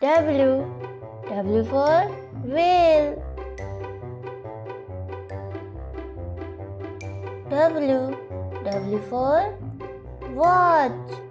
W. W for whale. W. W for watch.